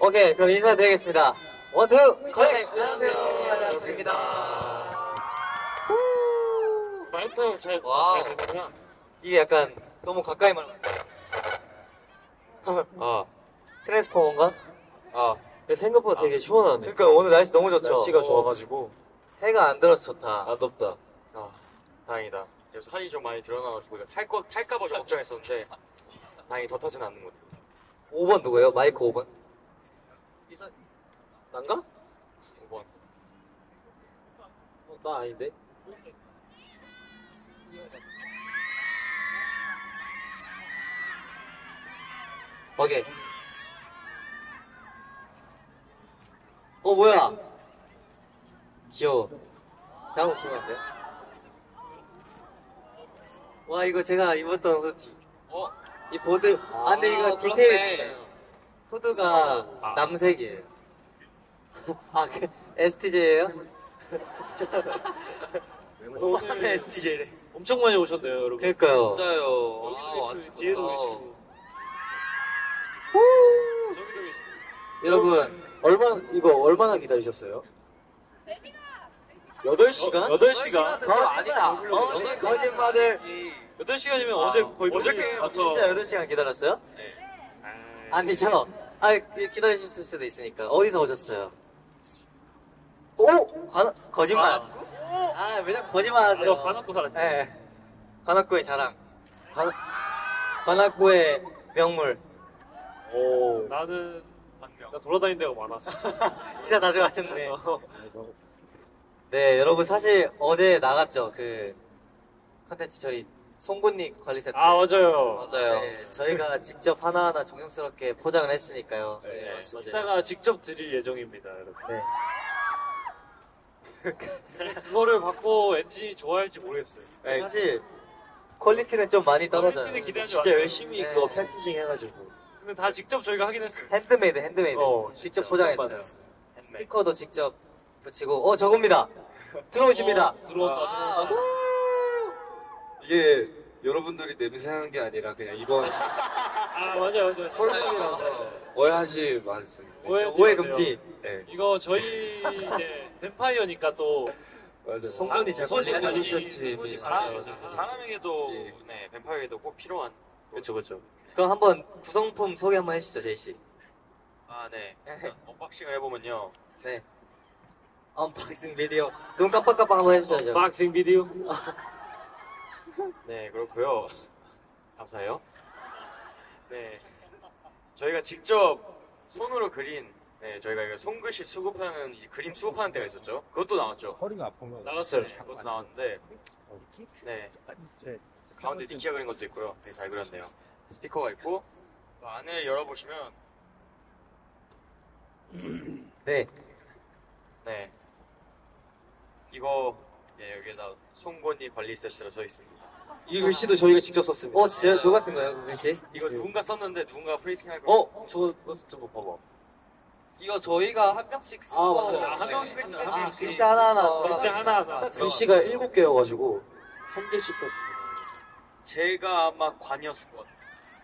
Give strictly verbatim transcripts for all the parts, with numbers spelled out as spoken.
오케이, 그럼 인사드리겠습니다. 원투 컬렉! 안녕하세요. 반갑습니다. 마이크 잘 보시나요? 이게 약간 너무 가까이 말하는 아. 트랜스포머인가? 아. 근데 생각보다 아. 되게 시원하네. 그러니까 오늘 날씨 너무 좋죠? 날씨가 오. 좋아가지고 해가 안 들어서 좋다. 안 덥다. 아, 다행이다. 지금 살이 좀 많이 드러나가지고 탈거, 탈까봐 좀 걱정했었는데 다행히 더 타지는 않는 것 같아요. 오 번 누구예요? 마이크 오 번? 이사... 난가? 오 번 어, 나 아닌데? 오케이. 어 뭐야? 귀여워. 잘못 치면 안 돼? 와 이거 제가 입었던 후드. 어? 이 보드 아, 안에 이거 디테일 후드가 아. 남색이에요. 아 그 에스 티 제이예요? 오늘 에스 티 제이래. 엄청 많이 오셨네요 여러분. 그러니까요. 진짜요. 아, 아, 뒤에도 계시고. 저기도 계시네. 여러분 얼마 이거 얼마나 기다리셨어요? 여덟 시간? 어, 여덟 시간? 그거 아니다. 거짓말을. 여덟 시간이면 아, 어제 거의 어저께부터 진짜 여덟 시간 기다렸어요? 네. 아니죠. 아 기다리실 수도 있으니까. 어디서 오셨어요? 오! 관, 거짓말. 아, 왜 자꾸 거짓말 하세요? 아, 관악구 살았지. 네. 관악구의 자랑. 관, 관악구의 명물. 오. 나는 반명. 나 돌아다닌 데가 많았어. 이사 자주 가셨네. 네, 여러분 사실 어제 나갔죠. 그 컨텐츠 저희 송곳니 관리 세트. 아, 맞아요. 맞아요. 네, 저희가 직접 하나하나 정성스럽게 포장을 했으니까요. 네, 맞습니다. 기타가 직접 드릴 예정입니다, 여러분. 네. 그거를 받고 엔진이 좋아할지 모르겠어요. 네, 사실 퀄리티는 좀 많이 떨어져요. 퀄리티는 기대하지 진짜 않아요. 열심히 네. 그거 패키징 해가지고. 근데 다 직접 저희가 하긴 했어요. 핸드메이드, 핸드메이드. 어, 직접 포장했어요. 스티커도 직접 붙이고. 어, 저겁니다. 들어오십니다. 어, 들어온다, 아, 들어온다. 이게 여러분들이 냄새나는 게 아니라 그냥 이번 아 맞아요 맞아요 콜라보라서 오해하지 마세요. 오해 금지. 네. 이거 저희 이제 뱀파이어니까 또 맞아요. 송곳니 관리 세트 사람에게도 네. 네 뱀파이어에게도 꼭 필요한. 그렇죠 그렇죠. 그럼 한번 구성품 소개 한번 해주시죠 제이 씨. 아 네. 언박싱을 해보면요. 네. 언박싱 비디오. 눈 깜빡깜빡 한번 해주셔야죠. 언박싱 비디오. 네 그렇고요. 감사해요. 네 저희가 직접 손으로 그린 네 저희가 이거 손글씨 수급하는 이 그림 수급하는 때가 있었죠. 그것도 나왔죠. 허리가 아픈가? 나갔어요. 네, 그것도 나왔는데 네 가운데 니키가 그린 것도 있고요. 되게 잘 그렸네요. 스티커가 있고 또 안을 열어보시면 네 네 이거 예 여기에다 송곳니 관리 세트로 써 있습니다. 이 글씨도 저희가 직접 썼습니다. 어, 진짜 누가 쓴 거예요, 그 글씨? 이거 누군가 썼는데 누군가 프린팅할 거예요. 어, 저거 저거 봐봐. 이거 저희가 한 명씩 쓴 거예요. 아, 한 명씩 했죠. 아, 글자 하나하나. 글자 하나하나. 글씨가 일곱 개여가지고 한 개씩 썼습니다. 제가 아마 관이었을 것 같아요.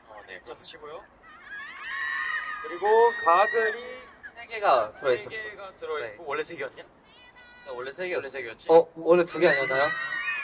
어, 네, 잡으시고요. 그리고 가글이 세 개가 들어있어요. 세 개가 들어있고 원래 세 개였냐? 원래 세 개였지. 원래 세 개였지. 어, 원래 두 개 아니었나요?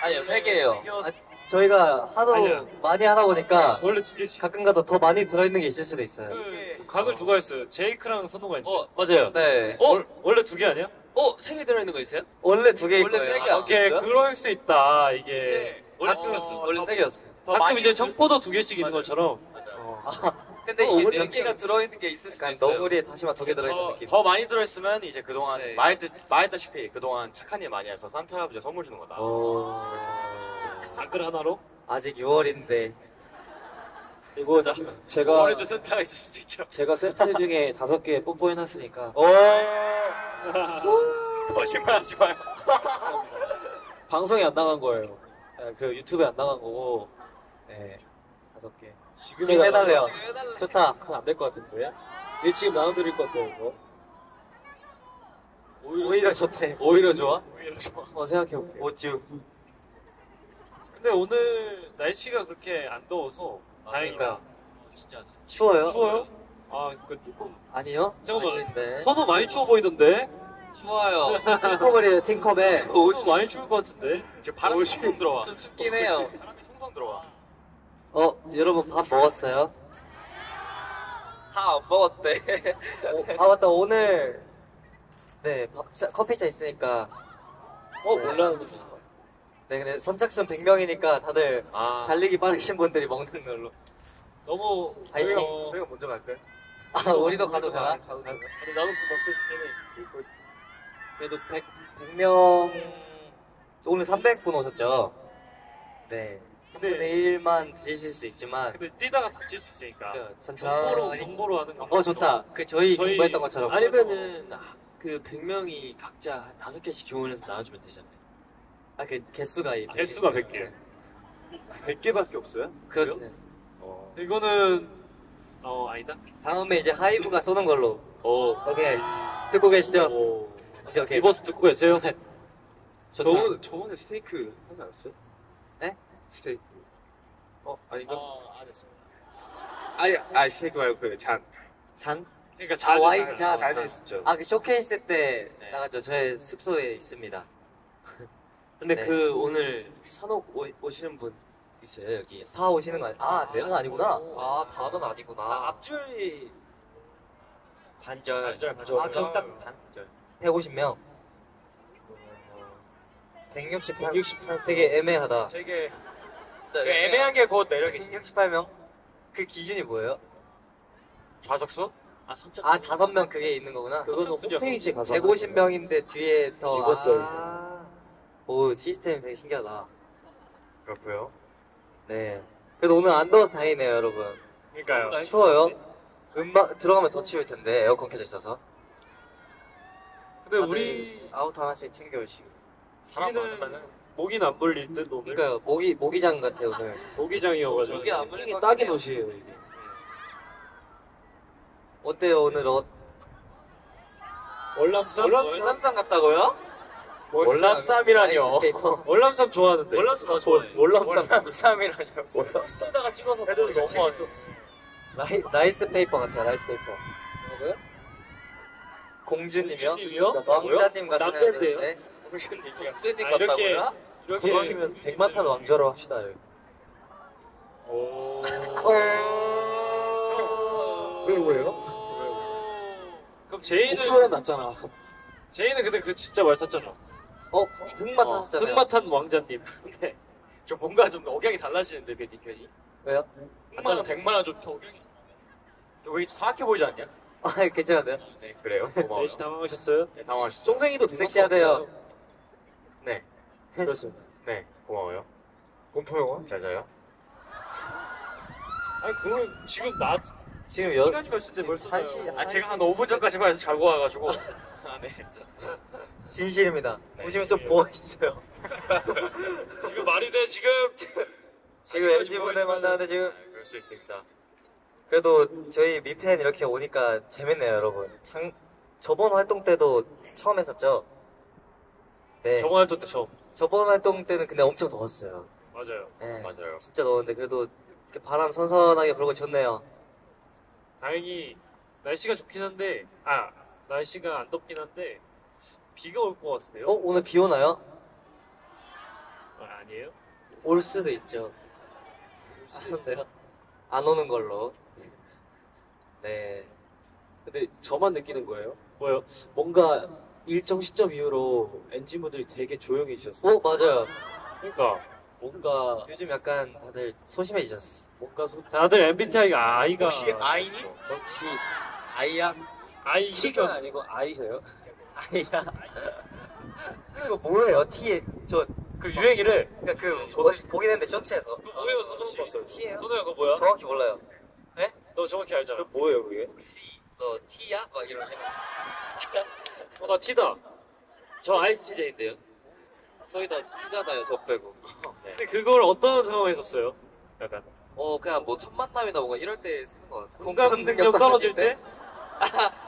아니요, 세 개예요. 아, 저희가 하도 아니요. 많이 하다 보니까 네, 원래 두 개씩 가끔가다 더 많이 들어있는 게 있을 수도 있어요. 그, 그 각을 어. 누가 했어요? 제이크랑 선호가 했는데. 어, 맞아요. 네. 어, 월, 원래 두 개 아니야? 어, 세 개 들어있는 거 있어요? 원래 두 개일 거예요. 원래 세 개. 오케이, 아, 그럴 수 있다. 이게 이제, 원래 두 개였어. 원래 세 개였어. 가끔 이제 청포도 두 개씩 있는 것처럼. 맞아요. 어. 근데 어, 이게 네 개가 들어있는 게 있을 수도 있어요. 너구리에 다시마 두 개 들어있는 느낌. 더 많이 들어있으면 이제 그동안 네. 말했, 말했다시피 그동안 착한 일 많이 해서 산타 할아버지가 선물 주는 거다. 어... 댓글 하나로? 아직 유월인데 이거 자, 제가 오늘도 센터가 있을 수도 있죠. 제가 세트 중에 다섯 개 뽀뽀해놨으니까. 오. 거짓말하지 마요. 방송에 안 나간 거예요. 그 유튜브에 안 나간 거고. 네, 다섯 개. 지금, 지금 해달래요. 해달래. 좋다. 그럼 안 될 것 같은데. 얘 지금 나눠드릴 것 같아요, 이거. 오히려, 오히려 좋대. 오히려 좋아? 오히려 좋아. 어, 생각해볼게. 어쭈. 근데 오늘 날씨가 그렇게 안 더워서. 아, 다행이다. 그러니까. 어, 진짜. 추워요? 추워요? 아, 그니까 조금. 아니요? 잠깐만. 아닌데. 선호 많이 추워 보이던데? 추워요. 팅커벨이에요, 팅커벨. 옷이 많이 추울 것 같은데? 지금 바람이 송송 들어와. 좀 춥긴 해요. 바람이 송송 들어와. 어, 여러분 밥 먹었어요? 다 안 먹었대. 오, 아, 맞다, 오늘. 네, 밥, 차, 커피차 있으니까. 어, 네. 몰랐는데. 네, 근데 선착순 백 명이니까 다들 아. 달리기 빠르신 분들이 먹는 걸로. 너무. 아니, 저희가, 저희가 먼저 갈까요? 아, 우리도 가도 되나? 가도 되나? 아니, 나도 먹고 싶긴 해. 그래도 백, 백 명, 오늘 삼백 분 오셨죠? 네. 삼분의 일만 드실 수 있지만. 근데 뛰다가 다칠 수 있으니까. 정보로, 정보로 하는 경우. 어, 좋다. 그, 저희 정보했던 것처럼. 아니면은, 그 백 명이 각자 다섯 개씩 주문해서 나눠주면 되잖아요. 아, 그, 개수가. 아, 개수가 백 개. 백 개밖에 없어요? 그래요? 그렇죠. 어. 이거는, 어, 아니다. 다음에 이제 하이브가 쏘는 걸로. 오. 오케이. 듣고 계시죠? 오. 오케이, 오케이. 리버스 듣고 계세요? 저번, 저번에 스테이크 하지 않았어요? 네? 스테이크. 어, 아닌가? 어, 안 했습니다. 아니, 아니, 스테이크 말고 그 잔. 잔? 그니까 잔. 아, 와인 잔. 잔 했었죠. 아, 그 쇼케이스 때 네. 나갔죠. 저의 숙소에 있습니다. 근데 네. 그 오늘 산옥 오, 오시는 분 있어요, 여기. 다 오시는 거 아니, 아, 아, 내가 아니구나. 오. 아, 다는 아니구나. 아, 앞줄이. 반절. 반절, 반절. 아, 그럼 딱 반절. 백오십 명. 백육십팔. 백육십팔. 되게 애매하다. 되게. 그 애매한 게 곧 매력이지. 백육십팔 명? 그 기준이 뭐예요? 좌석수? 아, 선착순. 아, 다섯 명 그게 있는 거구나. 그거는 홈페이지 가서. 백오십 명인데 뒤에 더. 입었어요, 이제. 아. 오, 시스템 되게 신기하다. 그렇고요. 네. 그래도 오늘 안 더워서 다행이네요, 여러분. 그러니까요. 추워요. 음악 들어가면 더 추울 텐데, 에어컨 켜져 있어서. 근데 우리 아웃 하나씩 챙겨오시고. 사람 많으면은 모기는 안 물릴 듯 오늘. 그러니까 모기 모기장 같아 오늘. 모기장이어가지고. 모기 안 물리는 딱인 옷이에요 이게. 어때요 오늘 옷? 월남쌈? 월남쌈 같다고요? 월남쌈이라뇨. 월남쌈 좋아하는데. 월남쌈 좋아. 월남쌈이라뇨. 월남쌈에다가 찍어서 해도 너무 맛있었어. 라이 라이스 페이퍼 같아 라이스 페이퍼. 뭐라고요? 공주님이요? 그러니까 왕자님 같은 남자인데요? 네? 공주님 같다고요? 이렇게, 이렇게 하시면 백마탄 왕자로 합시다. 오. 오. 왜 뭐예요? 그럼 제이는 옥수수는 났잖아. 제이는 근데 그 진짜 말 탔잖아. 어? 흑마탄 하셨잖아요. 흑마탄 왕자님. 근데 좀 뭔가 좀 억양이 달라지는데 괜히 괜히. 왜요? 흑마랑 백마랑 좀 더 억양이. 왜 사악해 보이지 않냐? 아, 괜찮아요. 네, 그래요. 고마워요. 제이씨 당황하셨어요? 네, 당황하셨어요. 송생이도 섹시하대요. 네, 그렇습니다. 네, 고마워요. 꼼포영어? 잘 자요. 아니, 그건 지금 나 지금 여 시간이 벌써 벌써 한시. 아, 제가 한 오 분 전까지만 해서 자고 와가지고. 아, 네. 진실입니다. 네, 보시면 좀 부어 있어요. 지금 말이 돼 지금. 지금 엔진 분들 만나는데 지금. 아, 그럴 수 있습니다. 그래도 저희 미팬 이렇게 오니까 재밌네요, 여러분. 장, 저번 활동 때도 처음 했었죠? 네. 저번 활동 때 처음. 저번 활동 때는 근데 엄청 더웠어요. 맞아요. 네. 맞아요. 진짜 더웠는데 그래도 이렇게 바람 선선하게 불고 좋네요. 다행히 날씨가 좋긴 한데, 아, 날씨가 안 덥긴 한데 비가 올 것 같은데요? 어? 오늘 비 오나요? 아, 아니에요? 올 수도 있죠. 올 수도 있어요. 안 오는 걸로. 네. 근데 저만 느끼는 거예요? 뭐요? 뭔가 일정 시점 이후로 엔진분들이 되게 조용해지셨어요. 어, 맞아요. 그러니까 뭔가 요즘 약간 다들 소심해지셨어. 뭔가 소... 다들 엠비티아이가 아이가 혹시 아이니? 혹시 아이야? 아이 티가 아니고 아이세요? 아이야. 이거 뭐예요? T 저 그 유행이를. 그러니까 그 저도 보긴 했는데 셔츠에서. 그 뭐예요? 저도 봤어요. 티예요? 선우야 그거 뭐야? 정확히 몰라요. 네? 너 정확히 알잖아. 그 뭐예요 그게? 혹시 너 티야? 막 이런 거. 어, 나 티다. 저 아이에스티제이인데요. 저희 다 티잖아요. 저 빼고. 네. 근데 그걸 어떤 상황에서 써요? 약간. 어 그냥 뭐 첫 만남이나 뭔가 이럴 때 쓰는 것 같아요. 공감 능력 떨어질 때?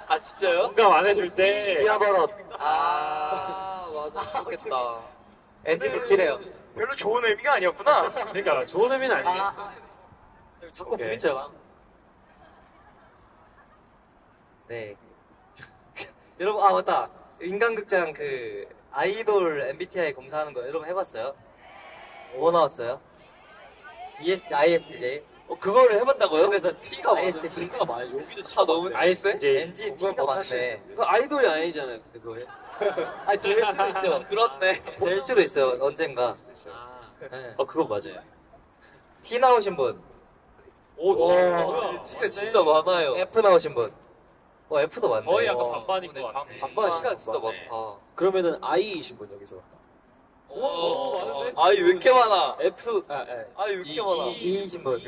아 진짜요? 공감 안 해줄 때. 티아버럿. 아 맞아. 좋겠다. 엔진도 티래요. 별로 좋은 의미가 아니었구나. 그러니까 좋은 의미는 아니네. 아, 아, 자꾸 부딪혀요. 네. 여러분 아 맞다. 인간극장 그 아이돌 엠비티아이 검사하는 거 여러분 해봤어요? 뭐 나왔어요? 아이에스티제이. 어 그거를 해봤다고요? 근데 나 T가 맞는데 T가 많아. 여기도 T가 너무 아이에스티제이. 엔진 T가 많네. 그 아이돌이 아니잖아요. 근데 그거 해? 아니 될 수도 있죠. 그렇네. 될 수도 있어요. 언젠가. 아 네. 어, 그거 맞아요. T 나오신 분. 오, 오, 오 T가 진짜 많아요. F 나오신 분. 어 F도 많네. 거의 약간 반반인 것 같아. 반반이니까 진짜 많다. 그러면은 I이신 분 여기서. 오, 오, 오 많은데? 아이 왜 이렇게 많아? F, 아, 네. 아이 왜 이렇게 e, 많아? E이신 분.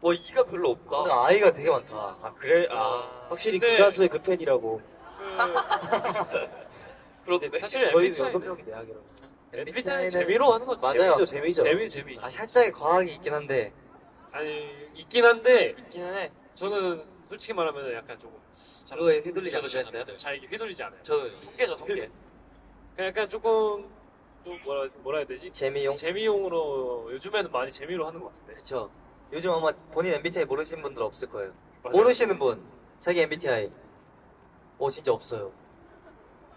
와 E가 별로 없다. 근데 I가 되게 많다. 아 그래? 아 확실히 근데... 그 가수의 그 팬이라고. 그런데 사실 저희도 여섯 명이 대학이라고. 엠비티아이는 재미로 하는 거죠. 맞아요. 재미죠, 재미죠. 재미, 재미. 아 살짝의 과학이 있긴 한데. 아니 있긴 한데. 있긴 해. 저는. 솔직히 말하면 약간 조금 그거에 휘둘리지 않으셨어요? 잘 휘둘리지 않아요. 저도 통계죠 통계. 그냥 약간 조금 좀 뭐라 뭐라 해야 되지? 재미용. 재미용으로 요즘에는 많이 재미로 하는 것 같은데. 그렇죠. 요즘 아마 본인 엠비티아이 모르시는 분들 없을 거예요. 맞아요. 모르시는 분 자기 엠비티아이. 오 진짜 없어요.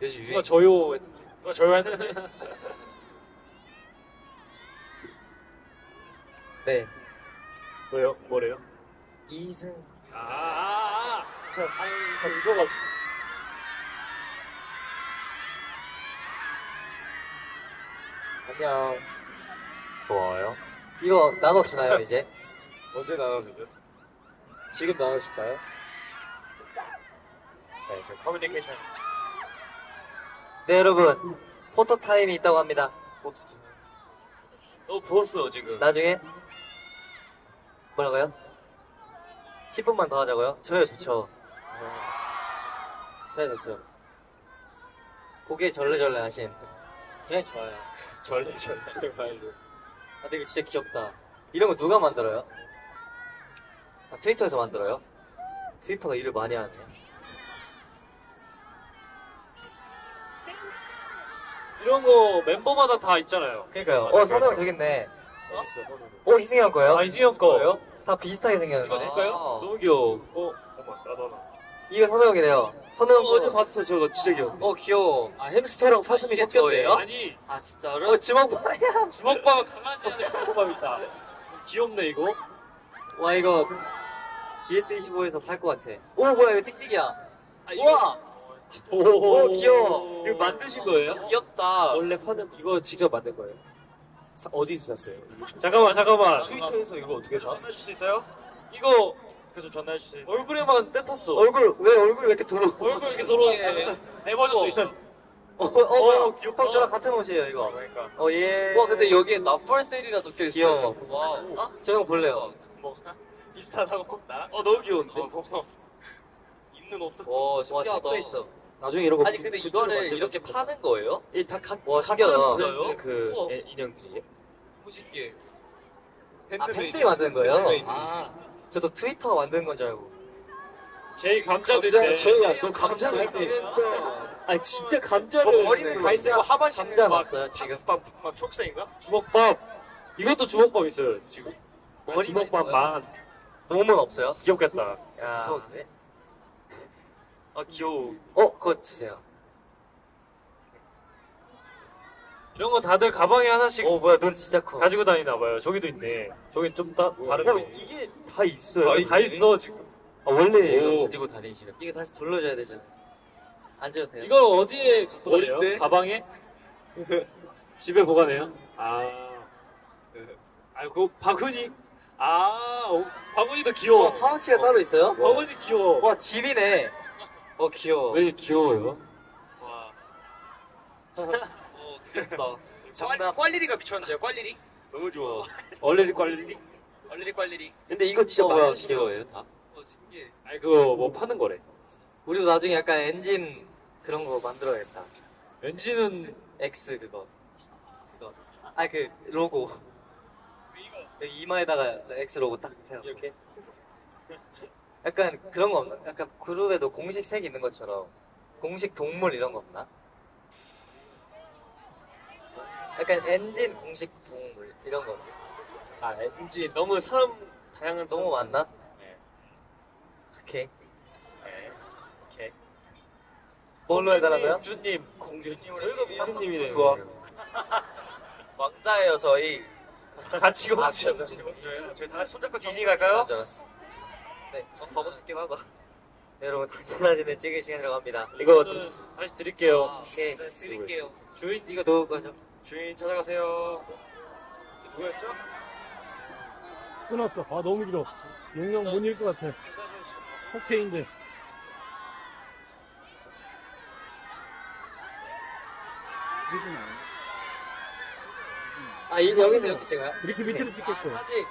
요즘 누가 저요 누가 저요 했는데. 네. 뭐요? 뭐래요? 이승. 아아아아 아니 웃어가지고 안녕 고마워요. 이거 나눠주나요 이제? 언제 나눠주죠? 지금 나눠줄까요? 네 지금 커뮤니케이션. 네 여러분 포토타임이 있다고 합니다. 포토타임 너무 부었어요 지금. 나중에 뭐라고요? 십 분만 더 하자고요? 저요 좋죠. 저요 좋죠. 고개 절레절레 하신 저요 좋아요. 절레절레 제발요. 아 근데 이거 진짜 귀엽다. 이런 거 누가 만들어요? 아 트위터에서 만들어요? 트위터가 일을 많이 하네. 이런 거 멤버마다 다 있잖아요. 그러니까요. 어 선우 형 저기 있네. 어? 어 희승이 형 거예요? 아 희승이 형 거예요? 다 비슷하게 생겼는데 이거 질까요? 아 너무 귀여워. 어? 잠깐만 나도 하나. 이거 선우형이래요. 선우형 어, 어제 봤어요. 저거 진짜 귀여워. 어 귀여워. 아 햄스터랑 사슴이 섞였네요? 아니 아 진짜로? 어 주먹밥이야. 주먹밥은 강아지 안에 주먹밥 있다. 귀엽네 이거. 와 이거 지에스 이십오에서 팔 것 같아. 오 뭐야 이거 찍찍이야. 아, 이거... 우와 오, 오 귀여워. 이거 만드신 거예요? 아, 귀엽다. 원래 파는 이거 직접 만든 거예요? 사, 어디서 샀어요? 잠깐만 잠깐만 트위터에서 이거 어떻게 사? 전화해 줄 수 있어요? 이거 좀 전화해 주세요. 얼굴에만 떼탔어. 얼굴 왜 얼굴 왜 이렇게 더러워? 얼굴 이렇게 더러워졌어요. 내 버전도 있어. 어어 육박 저랑 같은 옷이에요 이거. 그러니까. 어 예. 와 근데 여기에 나폴셀이라 적혀 있어. 귀여워. 와. 어? 저 형 볼래요. 뭐 비슷하다고? 나? 어 너무 귀여운데. 어, 입는 옷도. 와 신기하다. 있어. 나중에 이러고 아니 근데 이거를 이렇게 파는 거예요? 이 다 각 와 신기하다. 그 애, 인형들이 멋있게 아 팬들이 만든 거예요? 팬들이. 아 저도 트위터 만든 건 줄 알고. 제이 감자도 있대. 제이야 너 감자도 있대. 아니 진짜 감자를 머리는 갈색이고 하반신 감자 맞어요 지금. 밥 막 초록색인가? 주먹밥. 이것도 주먹밥 있어요 지금. 주먹밥만. 몸은 없어요? 귀엽겠다. 야. 귀여운데? 아 귀여워. 어 그거 주세요. 이런 거 다들 가방에 하나씩. 어 뭐야 눈 진짜 커. 가지고 다니나 봐요. 저기도 있네. 저기 좀 다 다른. 어 이게 다 있어요. 아, 다 있네? 있어 지금. 아 원래 이거 가지고 다니시는. 이거 다시 돌려줘야 되잖아. 앉아도 돼요. 이거 어디에 갖고 가요? 가방에? 집에 보관해요. 아. 아이고 바구니. 아 오, 바구니도 귀여워. 어, 파우치가 어. 따로 있어요? 바구니 귀여워. 와 집이네. 어 귀여워. 왜 귀여워요? 와. 어 귀엽다. 정답. 꽐리리가 미쳤는데요, 꽐리리? 너무 좋아. 얼레리 꽐리리? 얼레리 꽐리리. 근데 이거 진짜 많이 시킨 거예요, 다? 어, 신기해. 아니, 그거 뭐 파는 거래. 우리도 나중에 약간 엔진 그런 거 만들어야겠다. 엔진은 X 그거. 그거. 아니, 그 로고. 여기 이마에다가 X 로고 딱 해요. 이렇게? 약간 그런 거 없나? 약간 그룹에도 공식 색이 있는 것처럼 공식 동물 이런 거 없나? 약간 엔진 공식 동물 이런 거. 아 엔진 너무 사람 다양한 사람 너무 많나? 네. 오케이. 네. 오케이. 뭘로 해달라고요? 주님 공주님. 저희가 민수님이래요. 좋아. 왕자예요 저희. 같이 공주예요. 저희 다 같이 손잡고 디즈니 갈까요? 네, 먹고 싶긴 하다. 네, 여러분 단체 사진을 찍을 시간이라고 합니다. 이거 다시 드릴게요. 아, 오케이. 네, 드릴게요. 주인 이거 넣을 거죠? 주인 찾아가세요. 누구였죠? 끊었어. 아 너무 길어. 용량 못 읽을 것 같아. 오케이인데. 아 이, 여기서 이렇게 찍어요? 이렇게 밑으로 찍겠고. 아, 아직.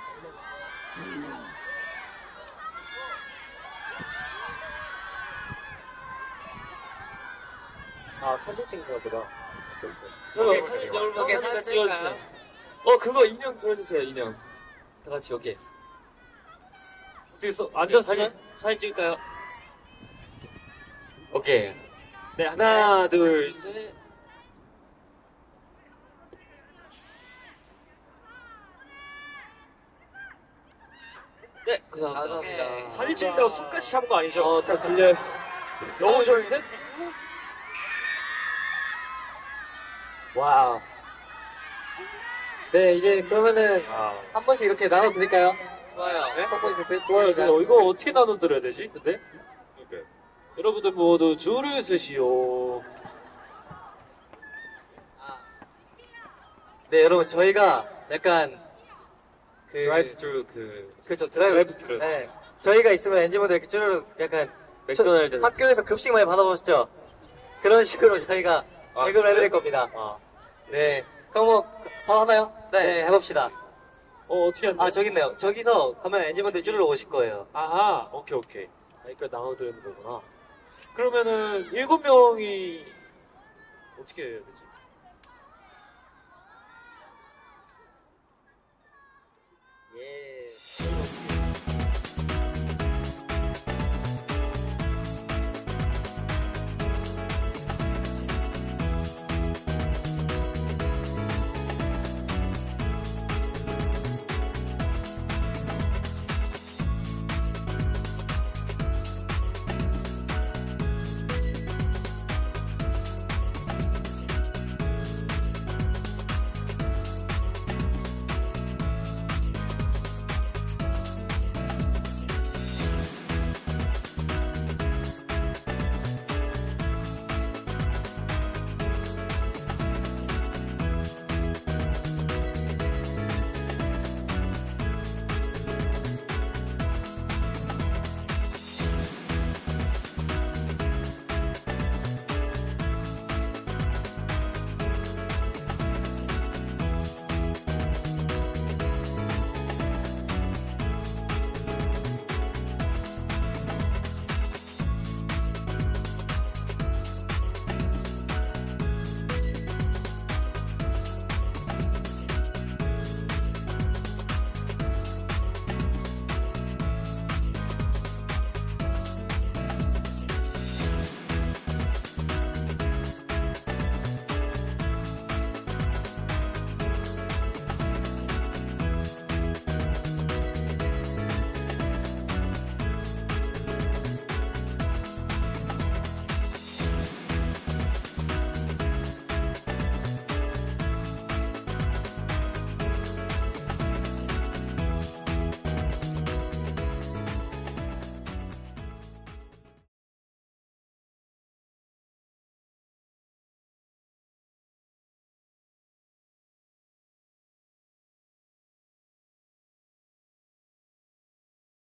아 사진 찍는가 보다. 저기 사진, 사진 찍어주세요. 어 그거 인형 들어주세요 인형. 다 같이 여기. 어떻게 써? 앉아서 사진 사진 찍을까요? 오케이. 네 하나 네. 둘 셋. 네 감사합니다. 감사합니다. 사진 찍는다고 숨까지 참은 거 아니죠? 어 다 들려요. 너무 졸린데? 와우. 네, 이제 그러면은 와우. 한 번씩 이렇게 나눠드릴까요? 좋아요. 네? 첫 번째 때 좋아요. 좋아요. 이거 어떻게 나눠드려야 되지? 근데? 오케이. 여러분들 모두 줄을 서시오. 아. 네, 여러분 저희가 약간 그 드라이브스루 그 그렇죠 드라이브스루. 네, 저희가 있으면 엔진분들 이렇게 줄을 약간 맥도날드 학교에서 급식 많이 받아보셨죠? 그런 식으로 저희가 배급을 아, 해드릴 겁니다. 아. 네. 그럼 뭐, 바로 하나요? 네. 네, 해봅시다. 어, 어떻게 하는데? 아, 저기 있네요. 저기서 가면 엔진분들 줄을 오실 거예요. 아하, 오케이, 오케이. 아, 이거 나눠드리는 거구나. 그러면은, 일곱 명이, 어떻게 해야 되지? 예.